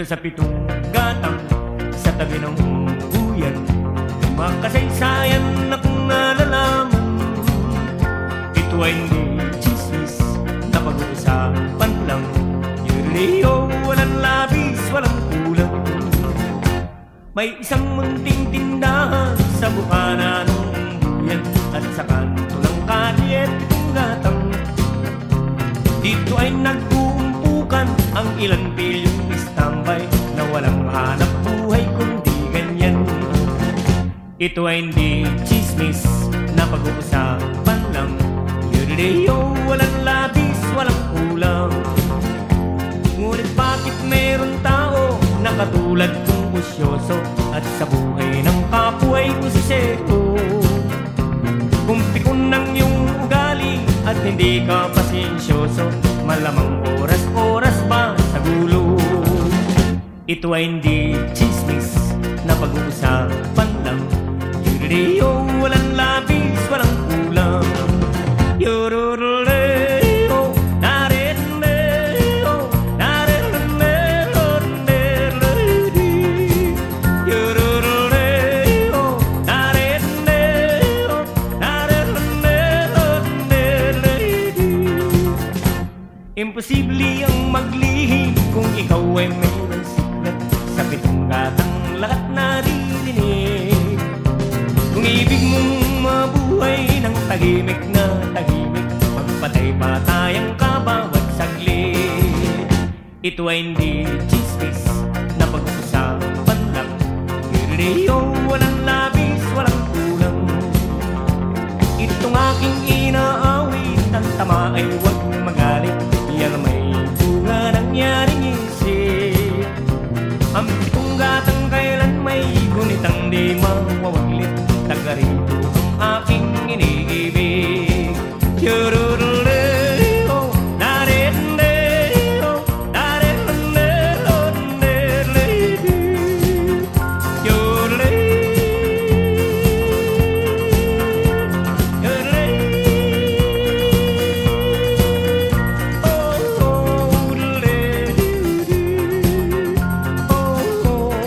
dito sa pitong gatang sa tabi ng uyan. Makasaysayan na kung nalalaman, ito ay hindi chismis, napag-uusapan lang. Yung leo, walang labis, walang kulang. May isang munting tindahan sa buhana ng uyan at sa kanto ng kalye at pitong gatang. Dito ay nag-uumpukan ang ilang pilyong istambay na walang hanap buhay kundi ganyan. Ito ay hindi chismis na pag-uusapan lang. Yodeleyo, walang labis, walang kulang. Ngunit bakit meron tao na katulad kong usyoso at sa buhay ng kapwa ay usiseko? Kumpikon ng iyong ugali at hindi ka pasensyoso, malamang oras-oras ba sa gulo? Ito ay hindi chismis na pag-uusapan lang. Yurureo, walang labis, walang kulang. Yurureo, narireo, narireo, yurureo, narireo, narireo. Imposible ang maglihi kung ikaw ay mayroon sikret sa pitong gatang lahat naririnig. Kung ibig mong mabuhay ng tahimik na tahimik, magpatay-patay ang kabawat saglit. Ito ay hindi chismis na pag-uusapan lang. Yurureo, walang labis, walang kulang. Itong aking inaawit, ang tama ay huwag magalit. Yan may bunga nangyaring isip. Ang pitong gatang kailan may gunit ang di mawawaglit. Taga rito ang aking iniibig. Yururuleo, narireo, narireo, narireo, yurureo, yurureo, oh, yurureo, oh, yurureo.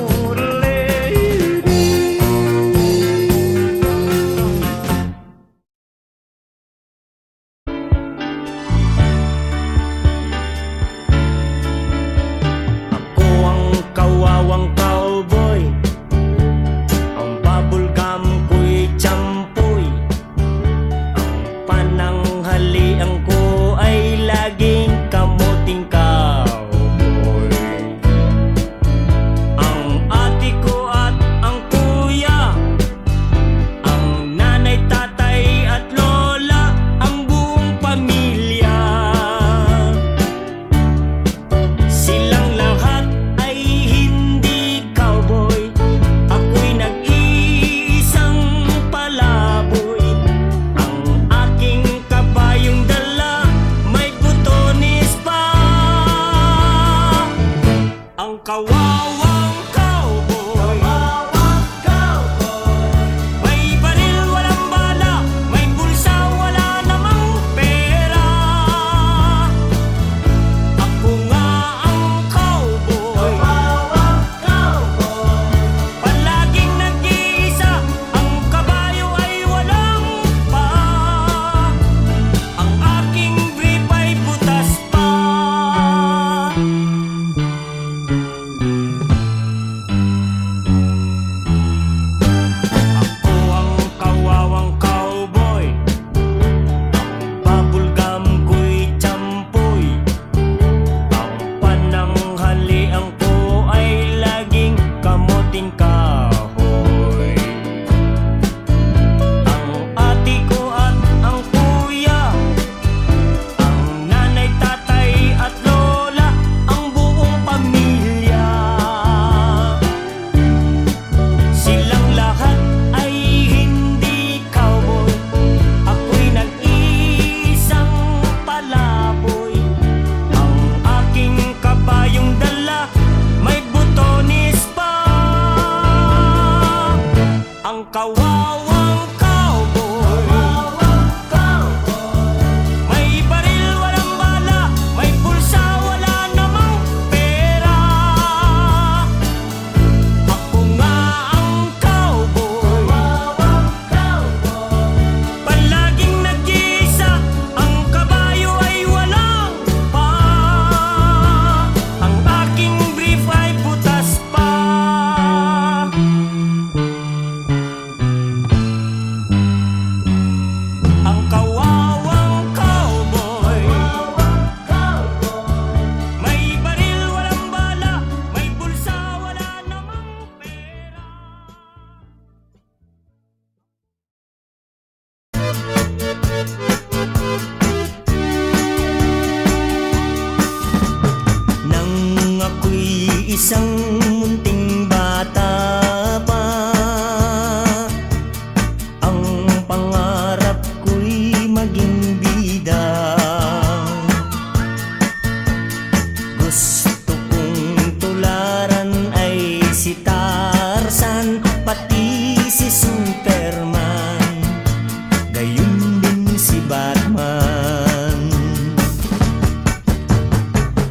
Batman.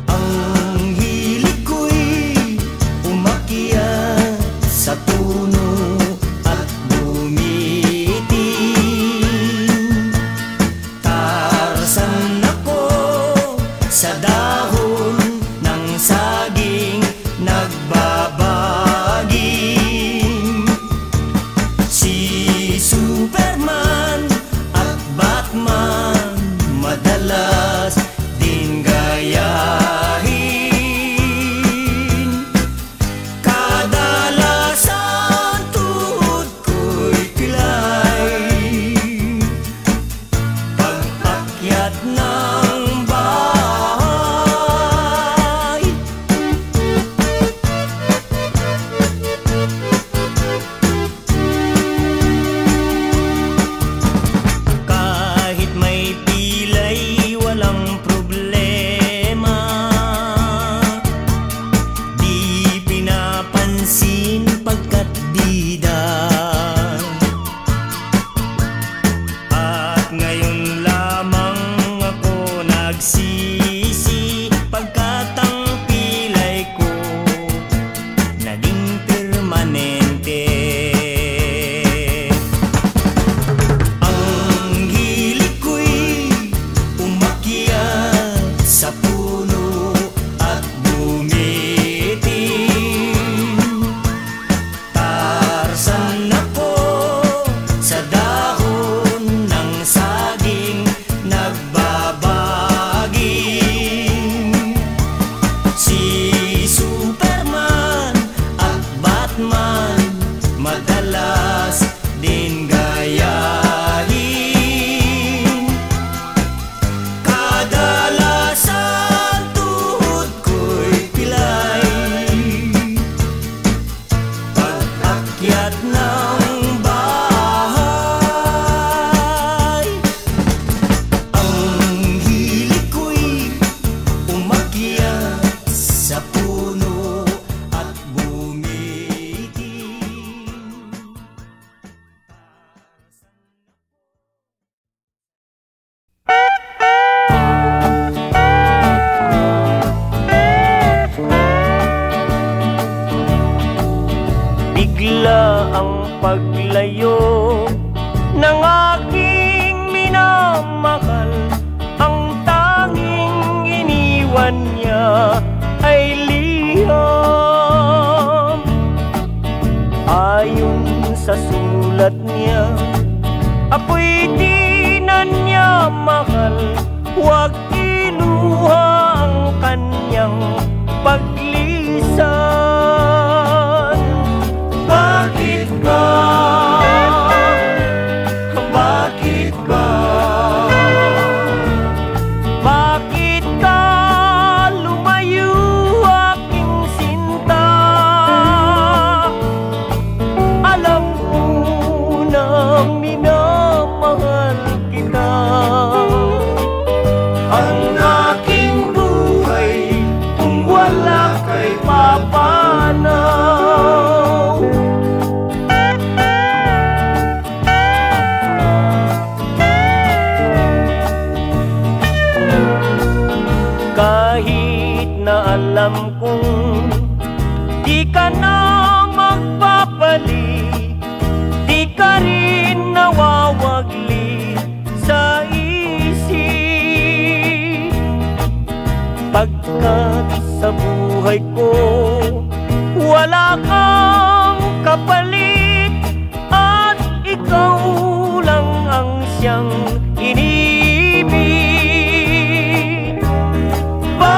Ang hilig ko'y umakyat sa puno at bumitin. Tarzan ako sa dahon ng saging nagbabaging. Si Superman at Batman madalas din gayahin.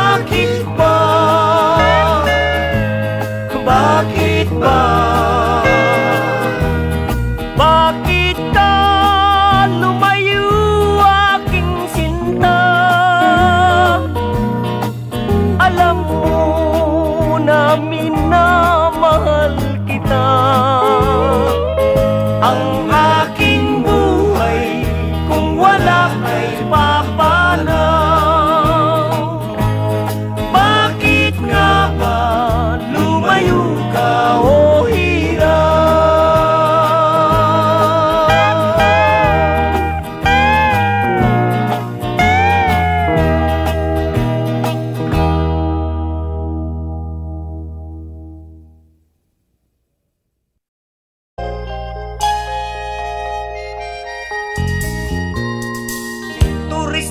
Bakit ba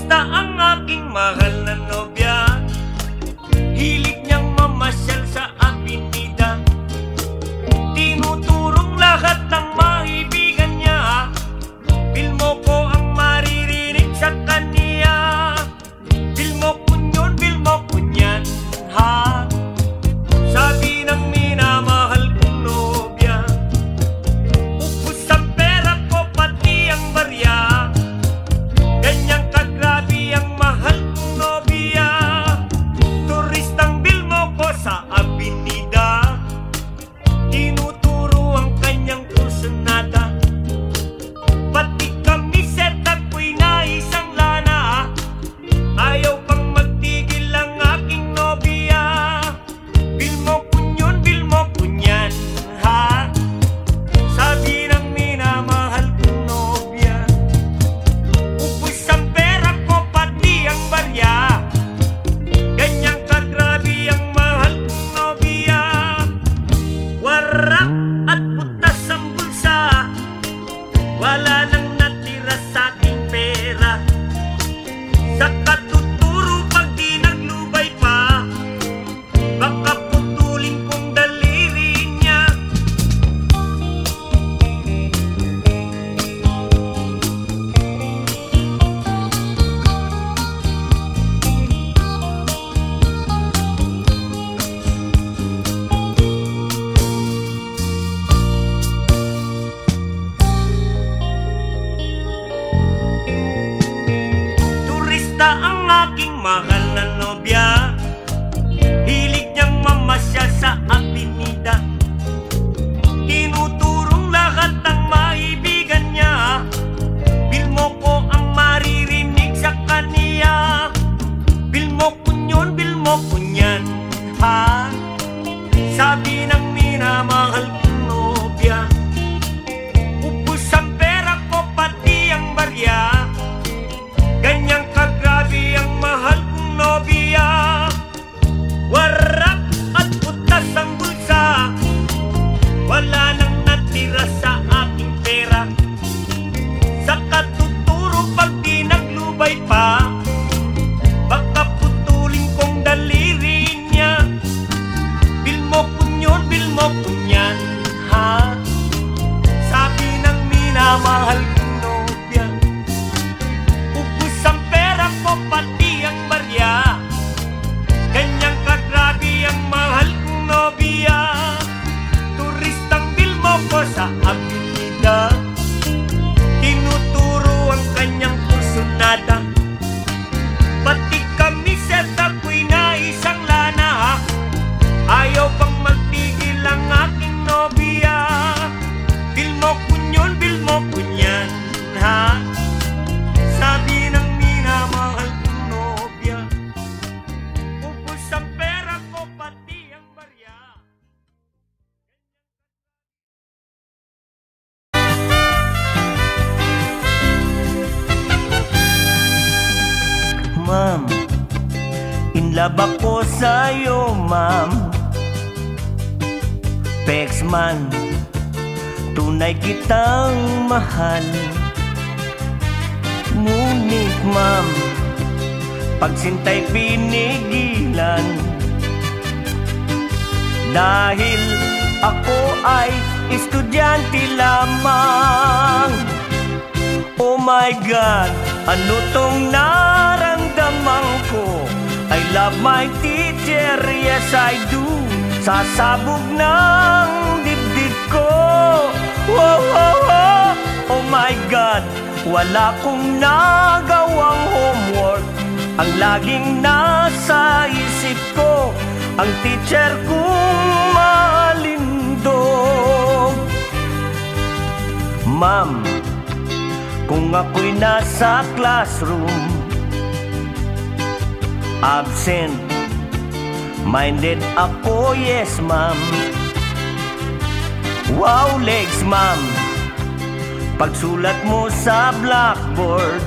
artista ang aking mahal na nobya. Hilig niyang mamasyal sa avenida, tinuturong lahat ng maibigan niya. Bil mo ko ang maririnig sa kanya. Bil mo ko yun, bil mo ko yan, ha. Sabi ng minamahal kong nobya, upos ang pera ko pati ang barya. Ganyang kagrabi ang mahal kong nobya. Turistang bil mo ko sa avenida, tinuturo ang kanyang kursunada. Pati kamiseta ko'y naisang lana, ayaw pang magtigil ang aking nobya. Bil mo ko yun, bil mo ko yan, ha. Sabi ng minamahal kong nobya, upos ang pera ko pati ang barya. Ganyang kagrabi ang mahal kong nobya. Wara at butas ang bulsa, wala nang natira sa aking pera. Sa katuturo pag di naglubay pa, baka putulin kong daliri niya. Turista ang aking mahal na nobya, hilig niyang mamasyal sa avenida, tinuturong lahat ng maibigan niya. Bil mo ko ang maririnig sa kanya. Bil mo ko yun, bil mo ko yan, ha. Sabi ng minamahal kong nobya, upos ang pera ko pati ang barya. Ganyang kagrabi ang mahal kong nobya. Warap at butas ang bulsa, wala nang natira sa aking pera. Sa katuturo pag di naglubay pa, baka putulin kong daliri niya. Bil mo ko yun, bil mo ko yan, ha. Sabi ng minamahal kong nobya, upos ang pera ko pati ang barya. Ganyang kagrabi ang mahal kong nobya. Turistang bil mo ko sa avenida, tinuturo ang kanyang kursunada. Pati kamiseta ko'y naisang lana, ayaw pang magtigil ang aking nobya. Bil mo ko yun, bil mo ko yan, ha. Sabi ng minamahal kong nobya, upos ang pera ko pati ang barya. Ma'am, in love ako sa'yo, ma'am. Peks man, tunay kitang mahal. Ngunit ma'am, pagsinta'y pinigilan, dahil ako ay estudyante lamang. Oh my God, ano tong naramdaman ko? I love my teacher, yes I do. Sasabog ng dibdib ko. Oh, oh, oh, oh my God, wala kong nagawang homework. Ang laging nasa isip ko, ang teacher kong malindog. Ma'am, kung ako'y nasa classroom, absent minded ako, yes ma'am. Wow legs ma'am, pagsulat mo sa blackboard,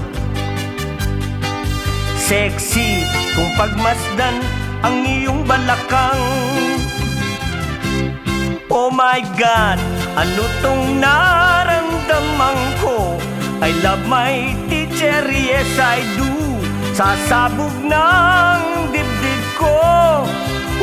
sexy kung pagmasdan ang iyong balakang. Oh my God, ano tong naramdaman ko? I love my teacher, yes I do. Sasabog ng dibdib ko. Oh,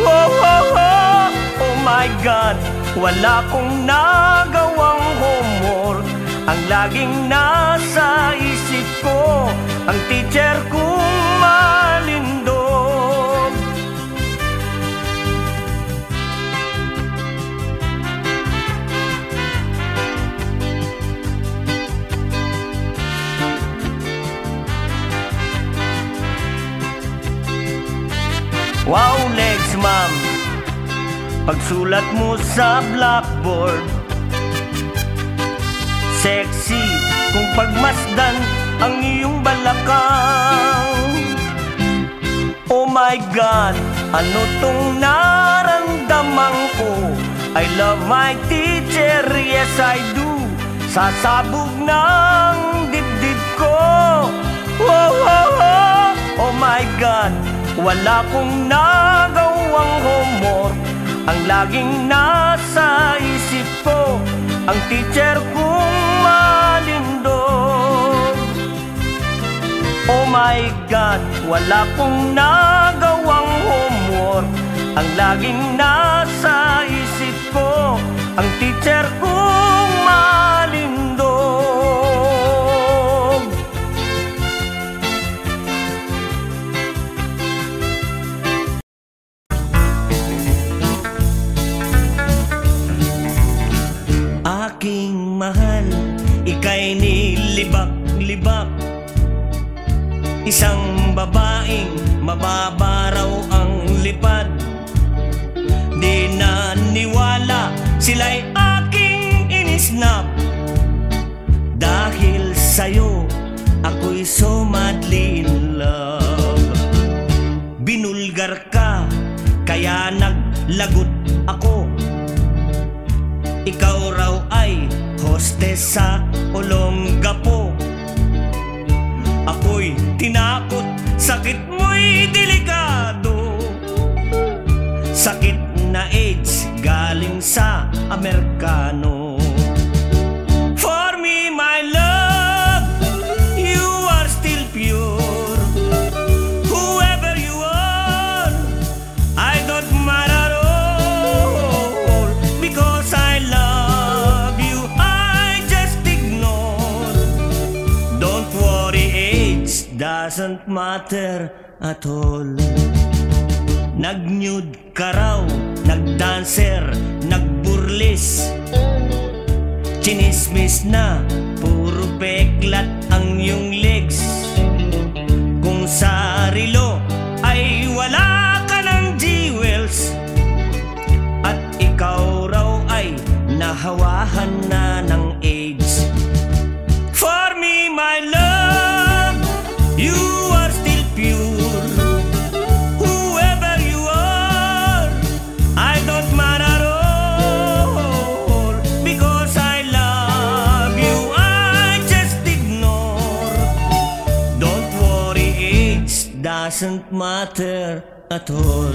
oh, oh, oh my God, wala kong nagawang homework. Ang laging nasa isip ko, ang teacher kong malindog. Wow, legs, ma'am, pagsulat mo sa blackboard, sexy kung pagmasdan ang iyong balakang. Oh my God, ano tong naramdaman ko? I love my teacher, yes I do. Sasabog ng dibdib ko. Oh, oh, oh, oh my God, wala kong nagawang homework. Ang laging nasa isip ko, ang teacher kong malindog. Oh my God, wala kong nagawang homework. Ang laging nasa isip ko, ang teacher kong malindog. Aking mahal, ika'y nilibak-libak. Isang babaeng mababaraw ang lipad. Di naniwala, sila'y aking inisnap. Dahil sa'yo, ako'y so madly in love. Binulgar ka, kaya naglagot ako. Ikaw raw ay hostess sa Olongapo. Ako'y tinakot, sakit mo'y delikado. Sakit na AIDS, galing sa Amerikano. For me, my love, you are still pure. Whoever you are, I don't matter. Doesn't matter at all. Nag-nude ka raw, nag-dancer, nagburlis. Chinismis na, puro peklat ang iyong legs. Kung sa rilo ay wala ka ng jewels. At ikaw raw ay nahawahan na ng AIDS. For me, my love, you are still pure. Whoever you are, I don't matter at all. Because I love you, I just ignore. Don't worry, it doesn't matter at all.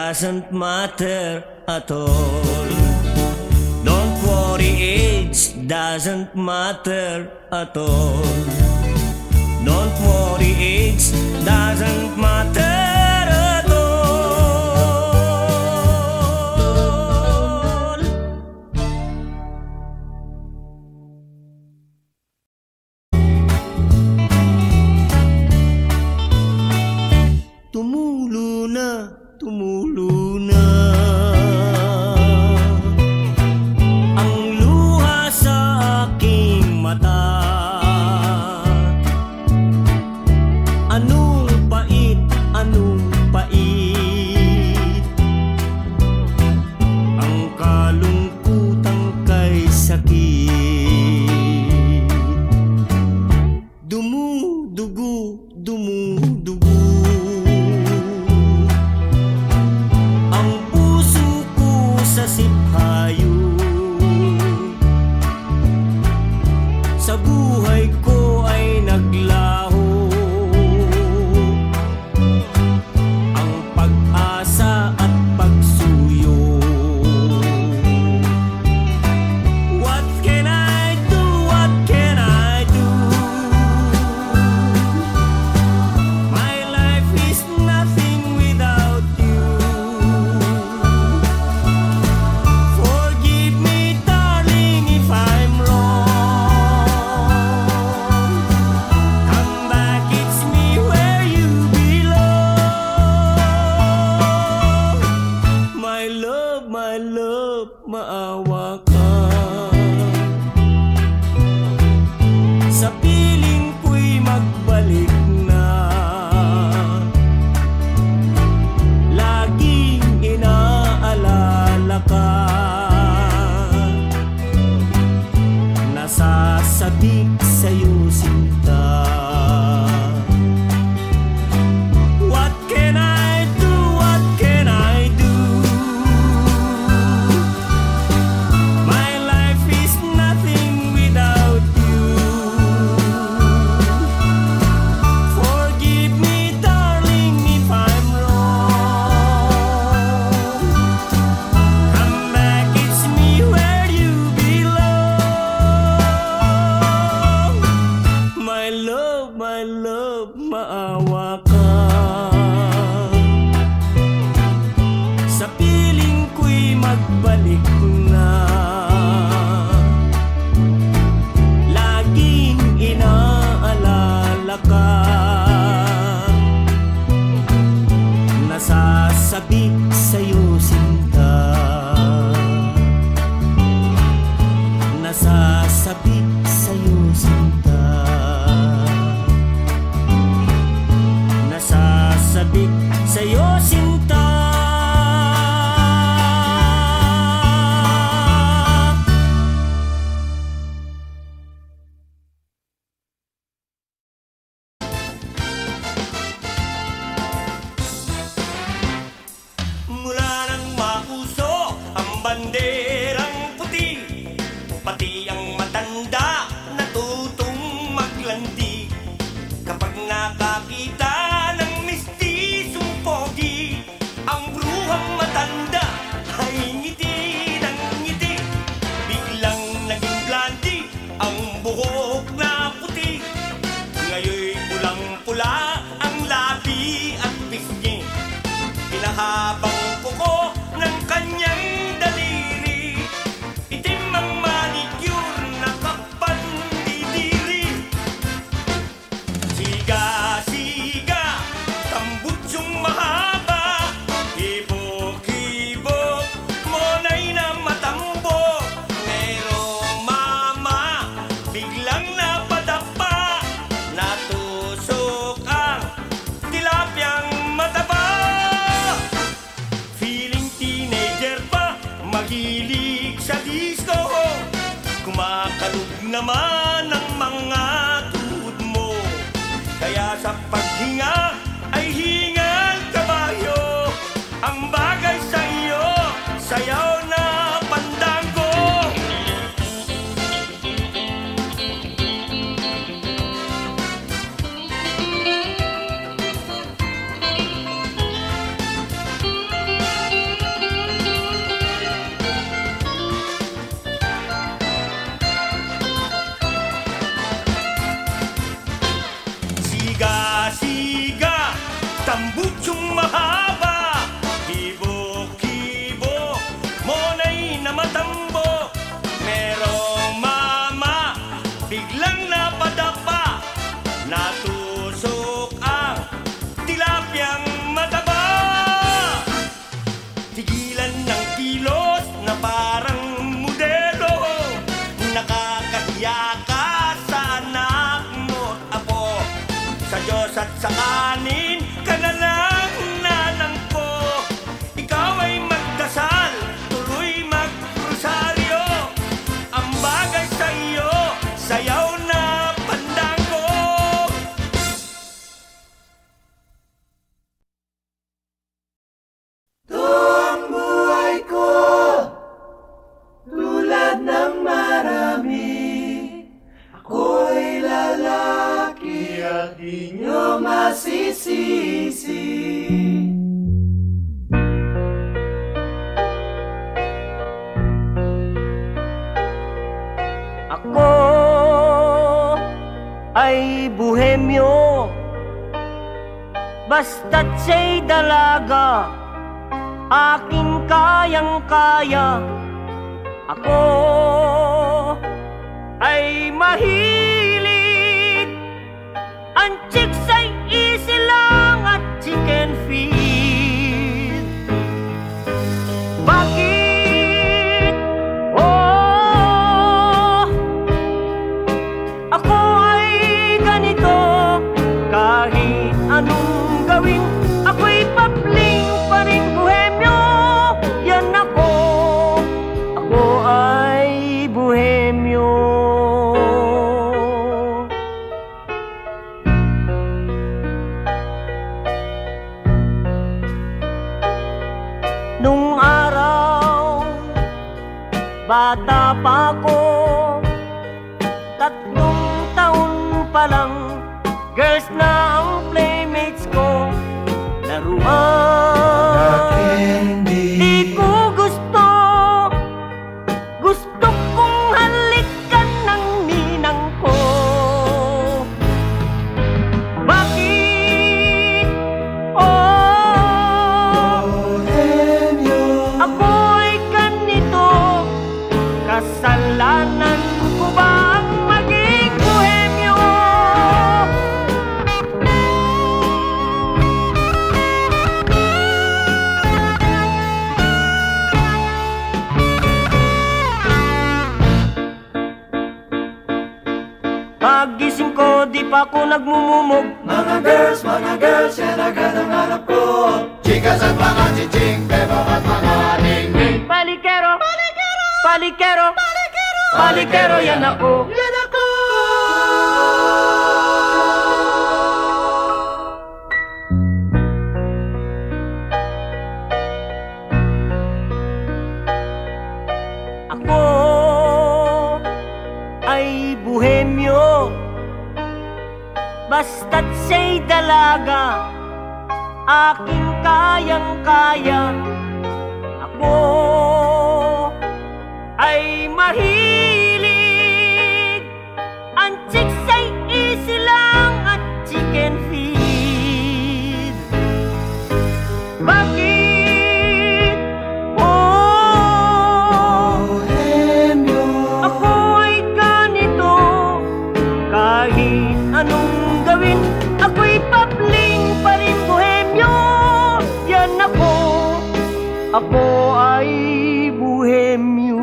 Doesn't matter at all. Don't worry, age doesn't matter at all. Don't worry, age doesn't matter at all. Tumulo na, tumulo na ang luha sa aking mata. Anong maawakan. Sa piling ko'y magbalik na, laging inaalala ka. Nasasadik sa'yo sinta. My love, maawa ka. Sa piling ko'y magbalik na, laging inaalala ka. Nasasabik sa'yo sinta, nasasabik sa'yo sinta, nasasabik sa'yo sinta. Mula nang mauso ang banderang puti, pati ang matanda natutong maglandi. Kapag nakakita habang kuko ng kanyang daliri, itim ang manicure na kapandidiri. Siga-siga, tambutsong mahaba, ibok-ibok, monay na matambo. Pero mama, biglang napadapa, natusok ang tilapyang mataba. Hilig sa disco, kumakalog naman ang mga tuhod mo. Kaya sa paghinga ay hingal kabayo, ang bagay sa iyo, sayaw na pandango. Siga, tambutsong mahaba, kibo-kibo, monay na matambo. Pero mama, biglang napadapa, natusok ang tilapyang mataba. Tigilan ng kilos na parang modelo, nakakahiya ka sa anak mo at apo. Sa Diyos at sa kanin ka na lang nanangko. Ikaw ay magdasal, tuloy mag-rosaryo. Ang bagay sa iyo, sayaw na pandango. Doon buhay ko, tulad ng marami. Ako'y lalaki at di nyo masisisi. Ako ay bohemyo, basta't siya'y dalaga, aking kayang-kaya. Ako ay mahilig ang chicks ay easy lang at chicken feed. Bakit Bata pa ako, 3 taon pa lang. Girls na ang playmates ko, laruan. Di ko gusto, gusto kong halikan ng ninang ko. Bakit? Oh, ako'y ganito, kasalanan ko ba ang maging bohemyo? Pagising ko, di pa ako nagmumumog. Mga girls, yan agad ang harap ko. Chikas at mga chiching, bebo at mga dingding. Palikero, palikero, palikero, palikero, palikero, yan ako. Yan ako. Ako ay bohemyo, basta't siya'y dalaga, aking kayang-kaya. Ako ay mahilig, ang chicks ay easy lang at chicken feed. Bakit? Oh, ako'y ganito, kahit anong gawin, ako'y papling pa rin bohemyo. Yan ako, ako ay bohemyo.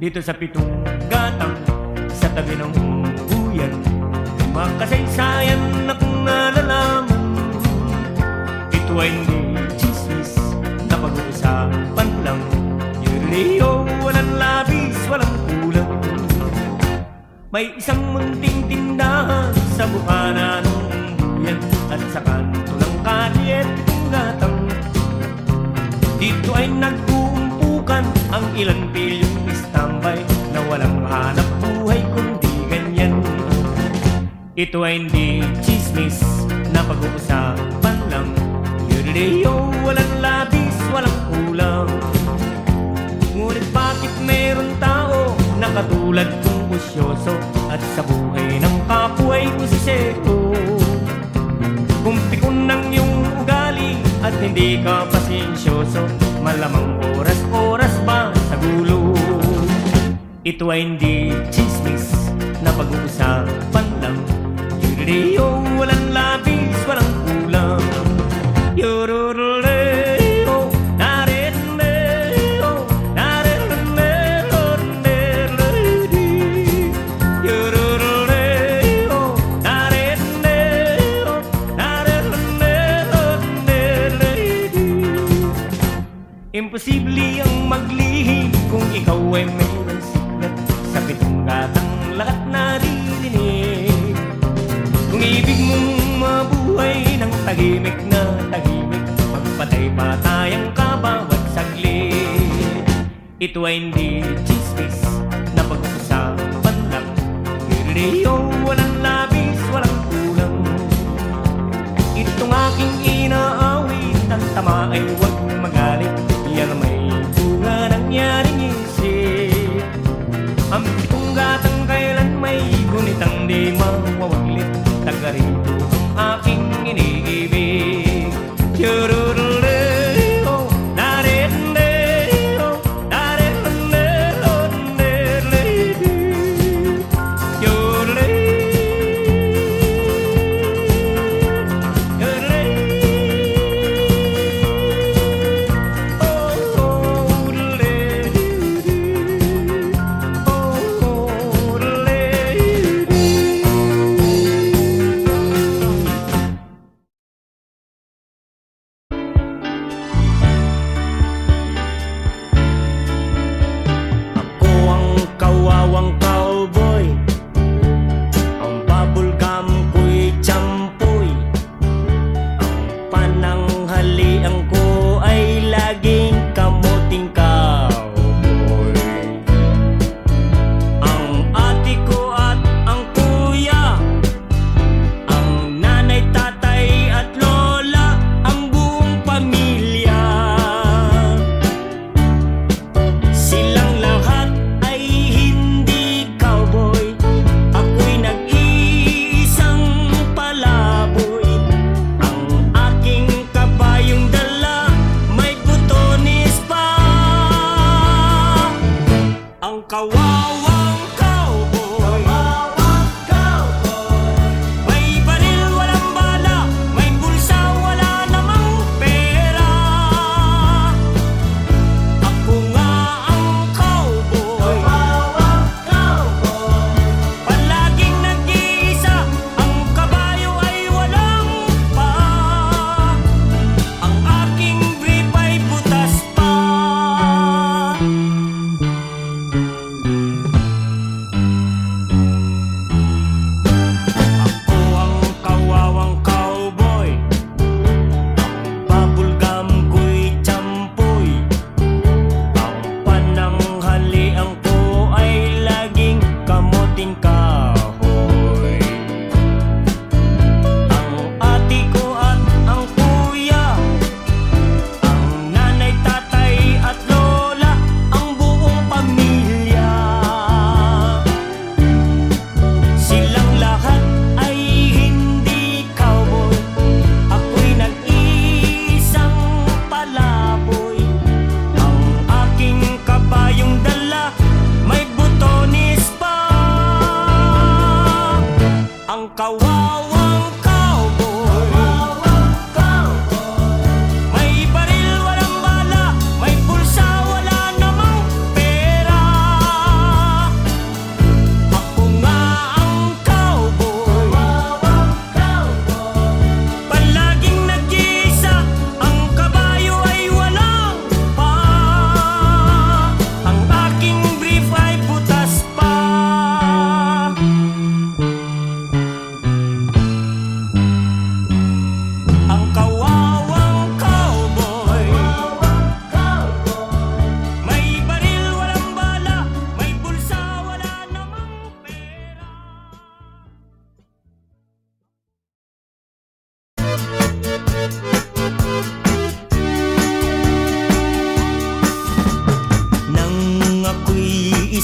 Dito sa 7 gatang, sa tabi ng huyan, makasaysayan na kung nalalaman. Ito ay hindi chismis, napag-uusapan lang. Yun niyo, walang labis, walang kulang. May isang munting tindahan sa buhanan ng huyan, at sa kanto ng kalye 7 gatang. Dito ay nag-uumpukan ang ilang pilyong tambay na walang hanap buhay kundi ganyan. Ito ay hindi chismis, na pag-uusapan lang. Yuriliyo, walang labis, walang kulang. Ngunit bakit meron tao na katulad kong usyoso, at sa buhay ng kapwa'y usisito? Kung pikon ng iyong ugali at hindi ka pasensyoso, malamang oras-oras ba sa gulo? Ito ay hindi chismis, na pag-uusapan lang. Yurureo, walang labis, walang kulang. Yurureo, narireo, narireo, narireo. Yurureo, narireo, narireo, narireo. Imposible ang maglihi kung ikaw ay mayroon siya sa 7 gatang lahat naririnig. Kung ibig mong mabuhay ng tahimik na tahimik, magpatay-patayang ka bawat saglit. Ito ay hindi chismis, na pag-uusapan lang. Yurureo, walang labis, walang kulang. Itong aking inaawit, ang tama ay huwag magalit. Yan ang may bunga nangyaring isip. Ang 7 gatang kailan may gunit ang di mawawaglit. Taga rito ang aking iniibig. Yururuleo, narireo, narireo, narireo. Yurureo, yurureo, oh, yurureo.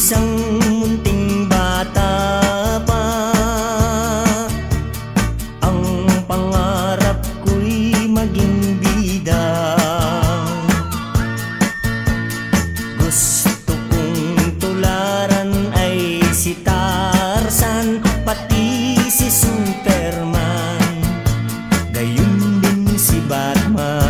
Isang munting bata pa, ang pangarap ko'y maging bida. Gusto kong tularan ay si Tarzan, pati si Superman, gayon din si Batman.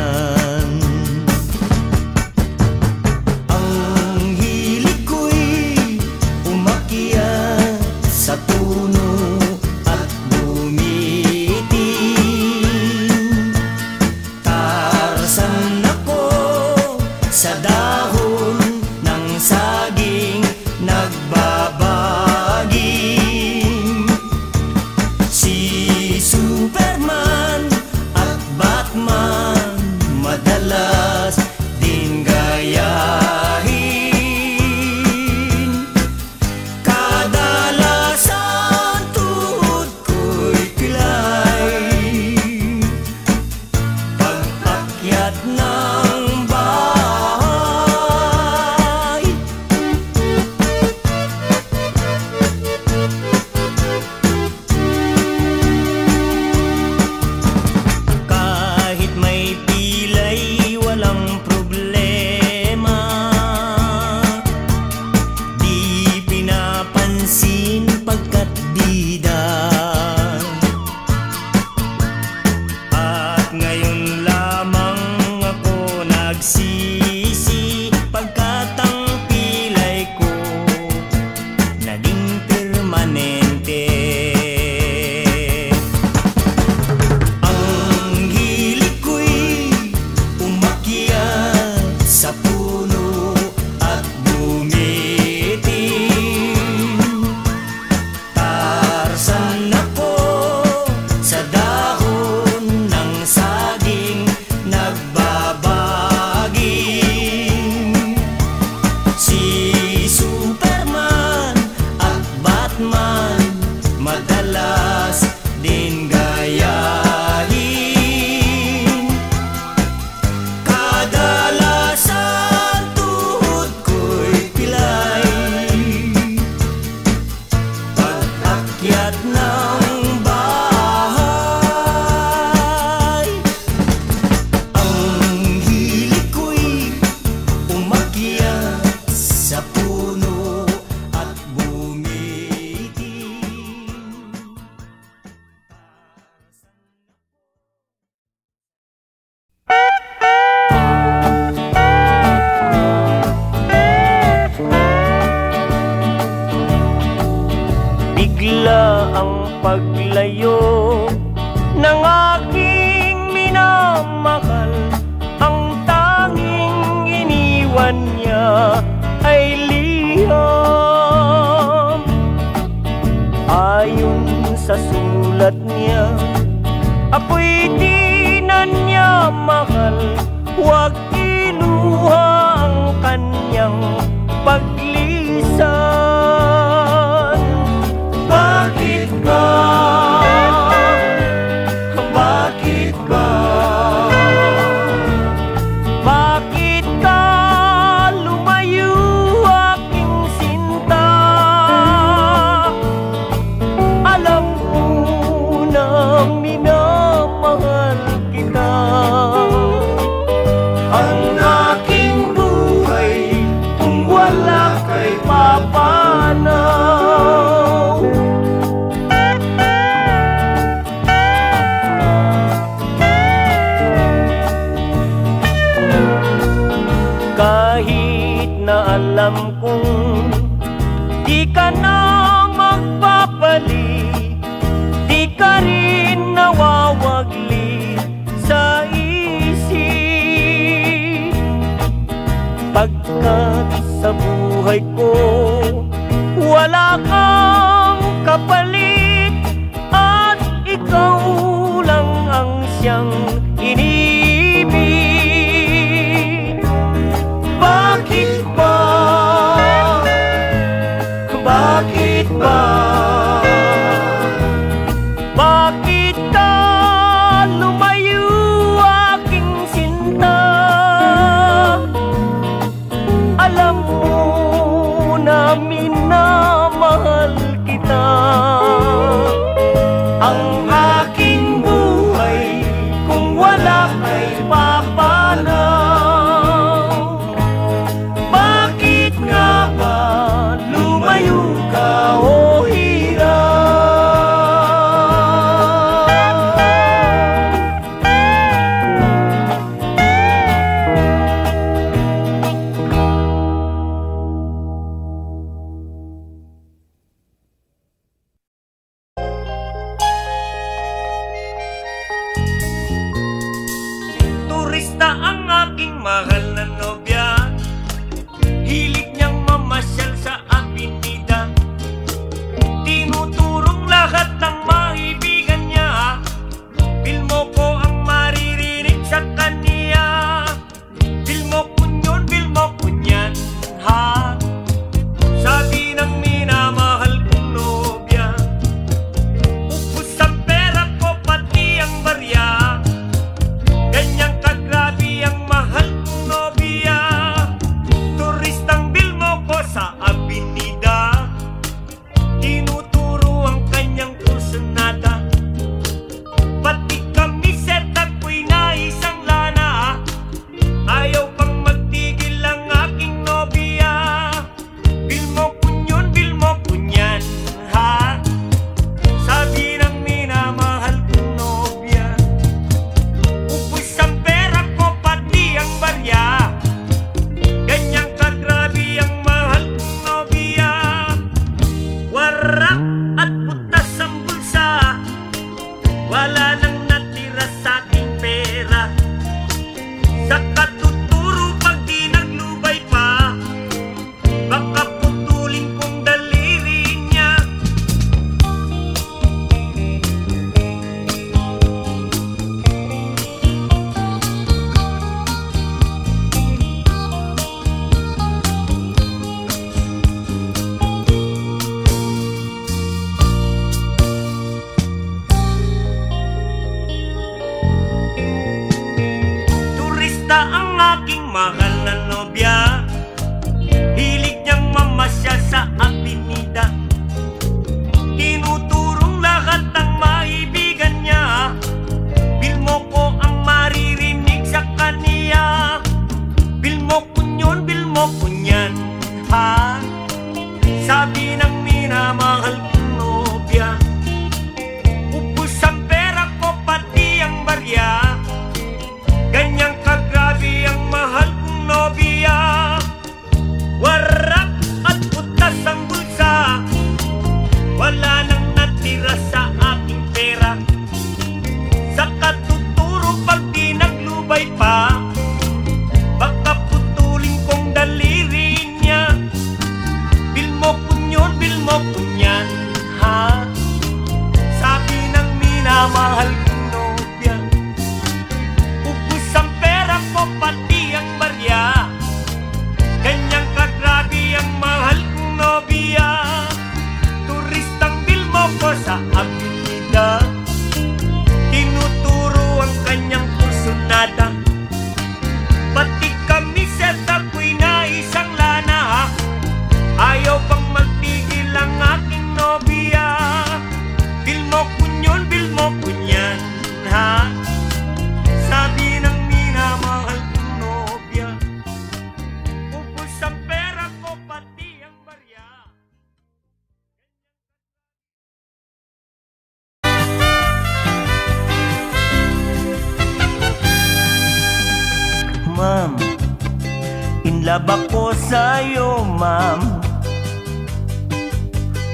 love ako sa'yo, ma'am.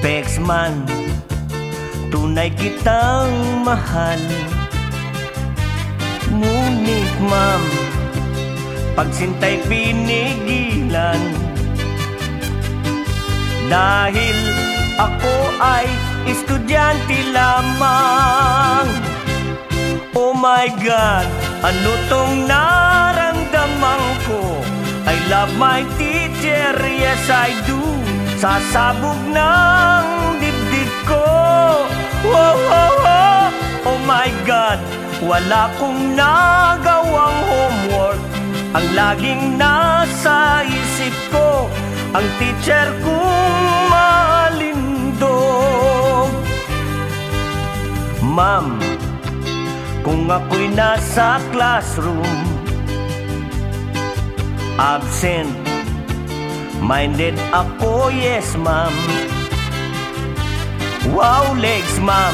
Peks man, tunay kitang mahal. Ngunit ma'am, pagsinta'y pinigilan. Dahil ako ay estudyante lamang. Oh my God, ano tong naramdaman ko? I love my teacher, yes I do. Sasabog ng dibdib ko. Wow, wow, wow. Oh my God, wala kong nagawang homework. Ang laging nasa isip ko, ang teacher kong malindog. Ma'am, kung ako'y nasa classroom, absent minded ako, yes ma'am. Wow legs ma'am,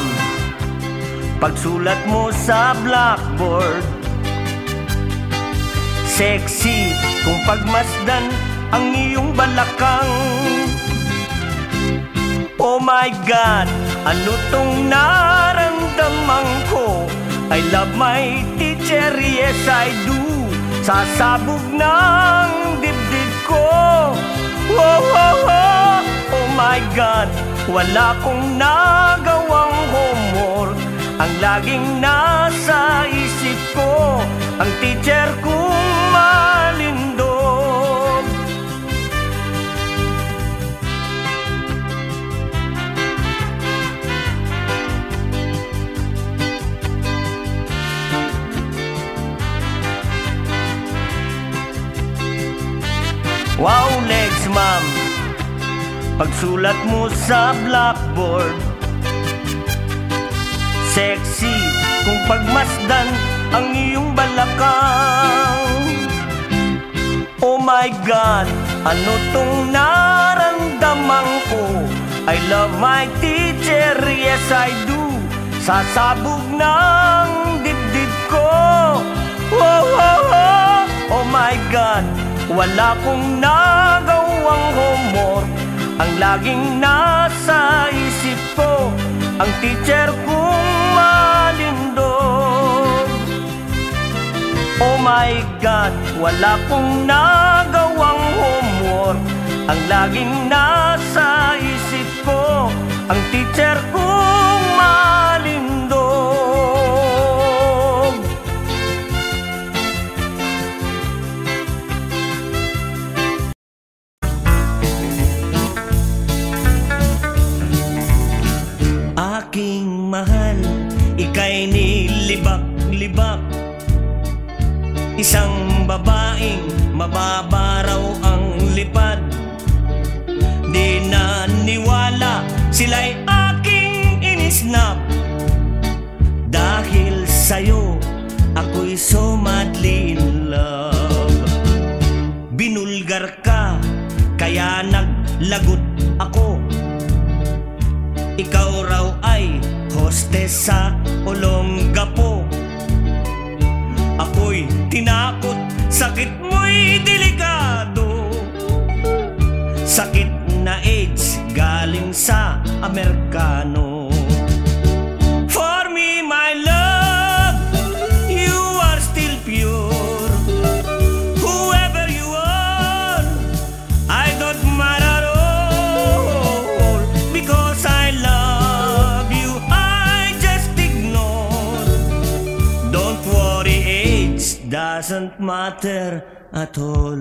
pagsulat mo sa blackboard. Sexy kung pagmasdan ang iyong balakang. Oh my God, ano tong naramdaman ko? I love my teacher, yes I do. Sasabog ng dibdib ko. Oh, oh, oh, oh my God, wala kong nagawang homework. Ang laging nasa isip ko, ang teacher kong malindog. Wow legs ma'am, pagsulat mo sa blackboard. Sexy kung pagmasdan ang iyong balakang. Oh my God, ano tong naramdaman ko? I love my teacher, yes I do. Sasabog ng dibdib ko. Oh, oh, oh, oh my God, wala kong nagawang homework. Ang laging nasa isip ko, ang teacher kong malindog. Oh my God, wala kong nagawang homework. Ang laging nasa isip ko, ang teacher kong malindog. Aking mahal, ika'y nilibak-libak. Isang babaeng mababaraw ang lipad. Di naniwala, sila'y aking inisnap. Dahil sa'yo, ako'y so madly in love. Binulgar ka, kaya naglagot ako. Ikaw raw ay hostess sa Olongapo. Ako'y tinakot, sakit mo'y delikado. Sakit na AIDS galing sa Amerikano. For me, my love, you are still pure. Whoever you are, I don't matter. Doesn't matter at all.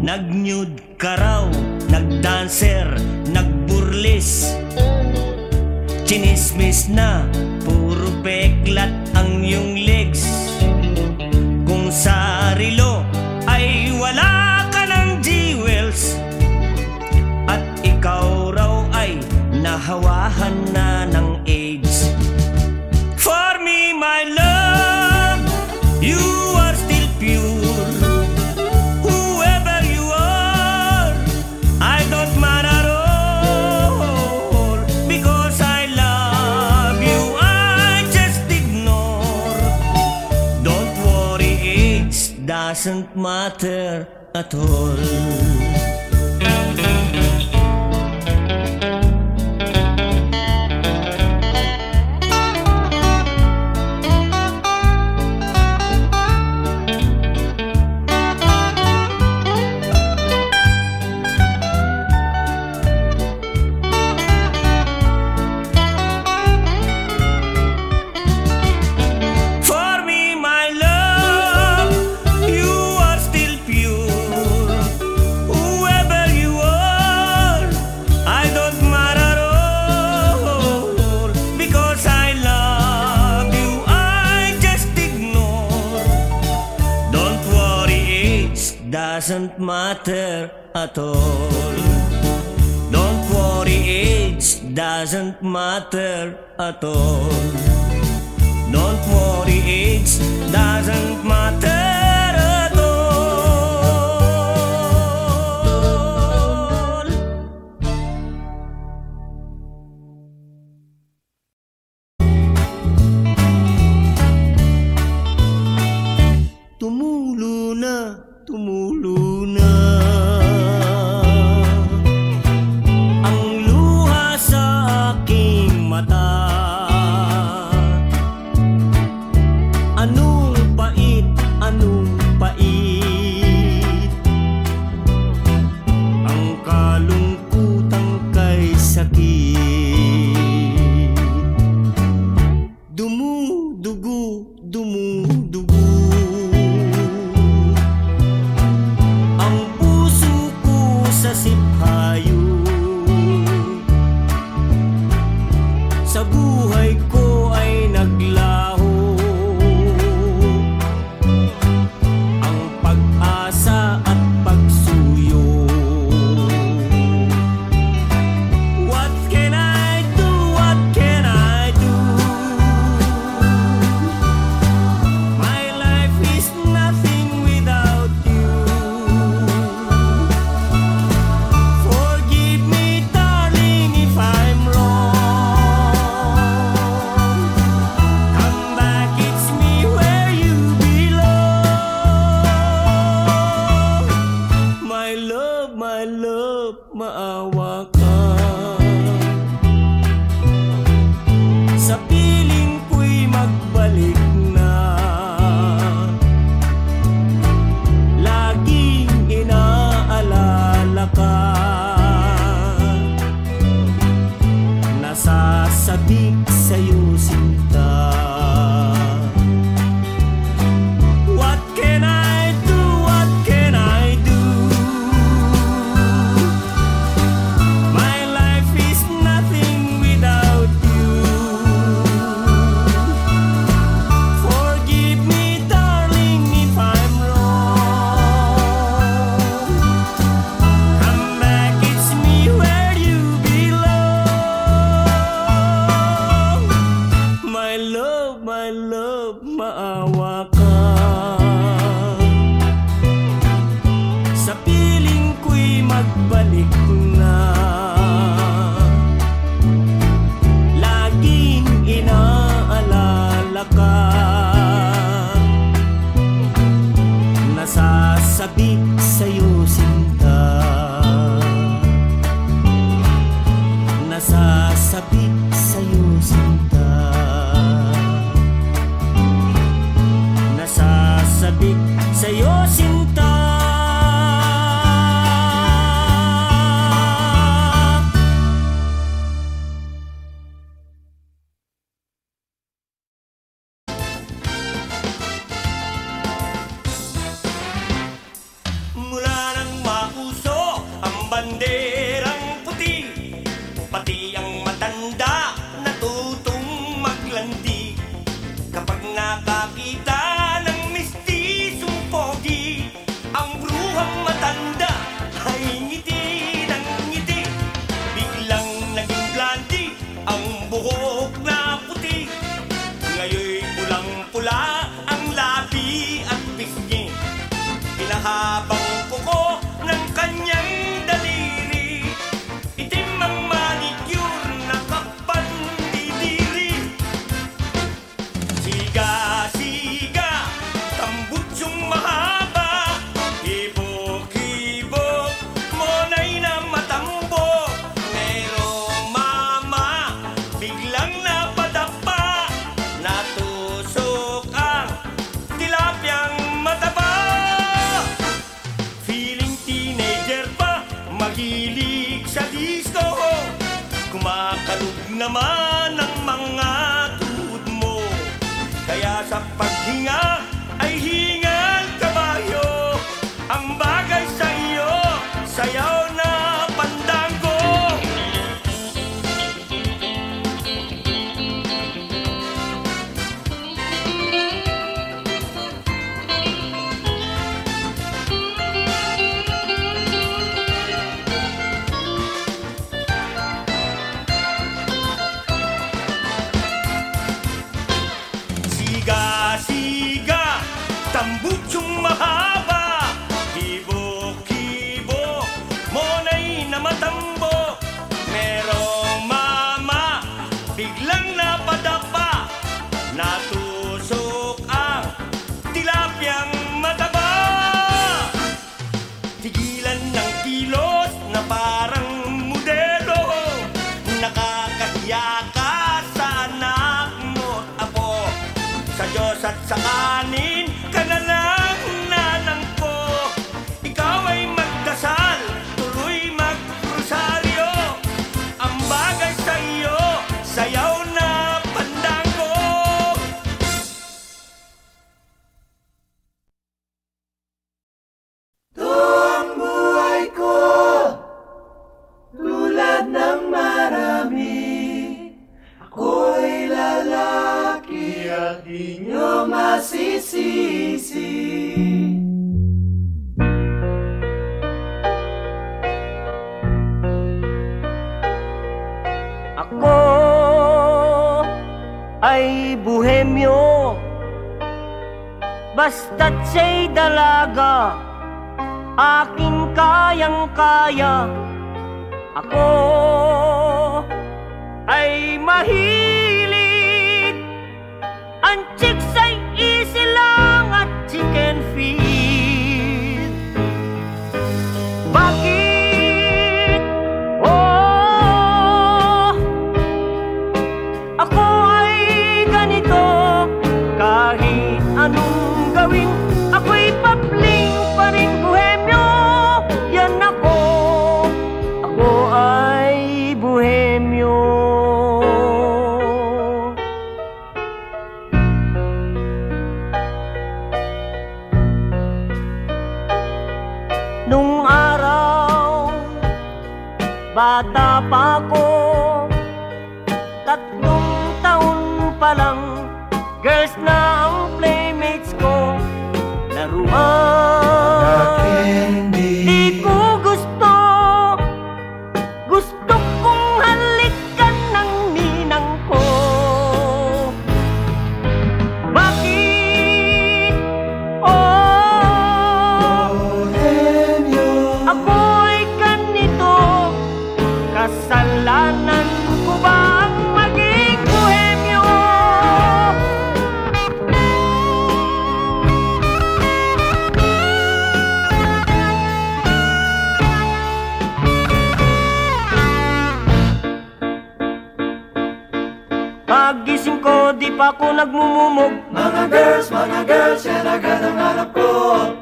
Nag-nude ka raw, nag-dancer, nag-burlis. Chinismis na, puro peklat ang iyong legs. Kung sarilo ay wala ka ng jewels. At ikaw raw ay nahawahan na ng AIDS. For me, my love, you are still pure. Whoever you are, I don't matter at all. Because I love you, I just ignore matter at all. Doesn't matter at all. Don't worry, age doesn't matter at all. Don't worry, age doesn't matter at all. Tumulu na ang luha sa aking mata. Anong pait ang kalungkutan kay sakit. Dumudugo, dumudugo sa siphayo. Sa buhay ko ay naglaho ang pag-asa at pagsuyo. What can I do? What can I do? My life is nothing without you. Maawa ka sa piling ko'y magbalik na. Laging inaalala ka. Nasasabi sa'yo sinta. What can I do? What can I do? Magbalik na. Laging inaalala ka. Nasasabi sa'yo sinta. Nasasabi sa'yo sinta. Nasasabi sa'yo sinta. Siga, tambut yung mahaba, naman ang mga tuhod mo, kaya sa paghinga ay hingal kabayo. Ang bagay sa iyo, sayaw na pandango. Siga-siga, tambutsong mahaba, kibo-kibo, monay na matambo. Merong mama, biglang napadapa, natusok ang tilapyang mataba. Tigilan ng kilos na parang modelo, nakakahiya ka sa anak mo't apo. Sa Diyos at sa kanin ka na lang nalangko. Ikaw ay magdasal, tuloy magrosaryo. Ang bagay sa iyo, sayaw na pandango. Doon buhay ko, tulad ng marami. Ako'y lalaki at di nyo masisisi. Ako ay bohemyo, basta't siya'y dalaga, aking kayang-kaya. Ako ay mahilig ang chicks ay easy lang at chicken feed. Bakit? Oh, ako ay ganito. Kahit anong gawin, ako'y papling pa rin bohemyo. Yan ako, ako ay bohemyo. Bata pa ako, 3 taon pa lang, girls na ang playmates ko, laruan. Di ko gusto, gusto kong halikan ng ninang ko. Bakit? Oh, ako kasalanan ko ba ang maging bohemyo? Pagising ko, di pa ako nagmumumog. Mga girls, yan agad ang hanap ko.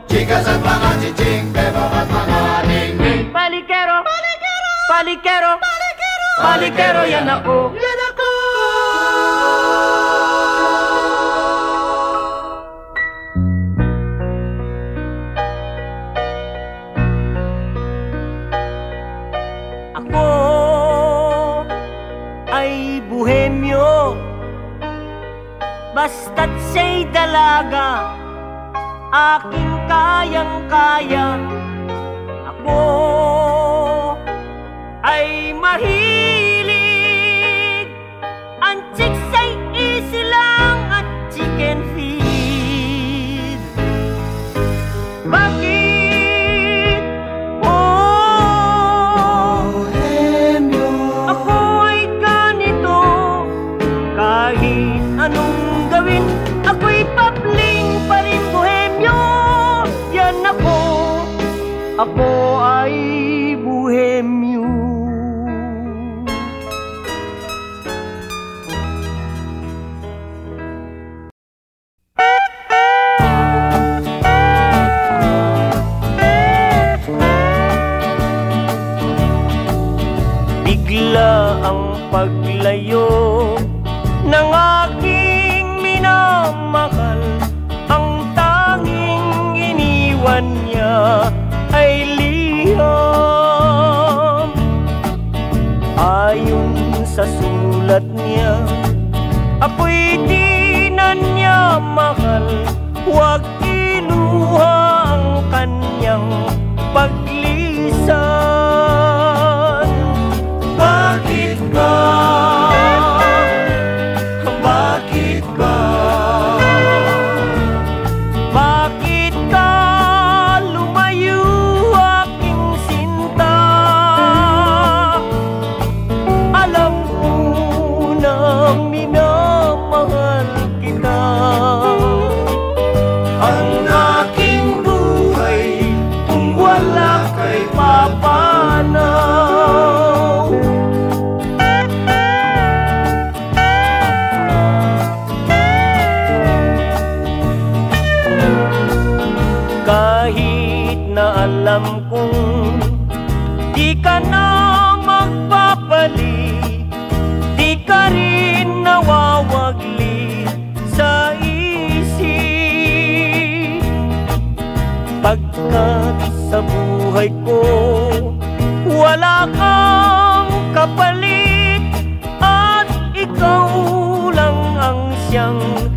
Chikas at mga chiching, beba at mga ningning. Palikero! Palikero, palikero, yan ako, yan ako. Ako ay bohemyo, basta't siya'y dalaga, aking kayang-kaya. Ako ay mahilig ang chicks ay easy lang at chicken feed. Bakit? Oh, bohemyo, ako ay ganito. Kahit anong gawin, ako'y papling pa rin bohemyo. Yan ako, ako ay bohemyo. Paglayo niya ay liham. Ayon sa sulat niya, ako'y di na niya mahal. Huwag iluha ang kanyang paglisan. Bakit ba? Bakit ba? Bakit ka lumayo, aking sinta? Alam ko na minamahal kita. Ang aking buhay kung wala kay papanaw. Alam kong di ka na magpapali, di ka rin nawawagli sa isip. Pagkat sa buhay ko wala kang kapalit, at ikaw lang ang siyang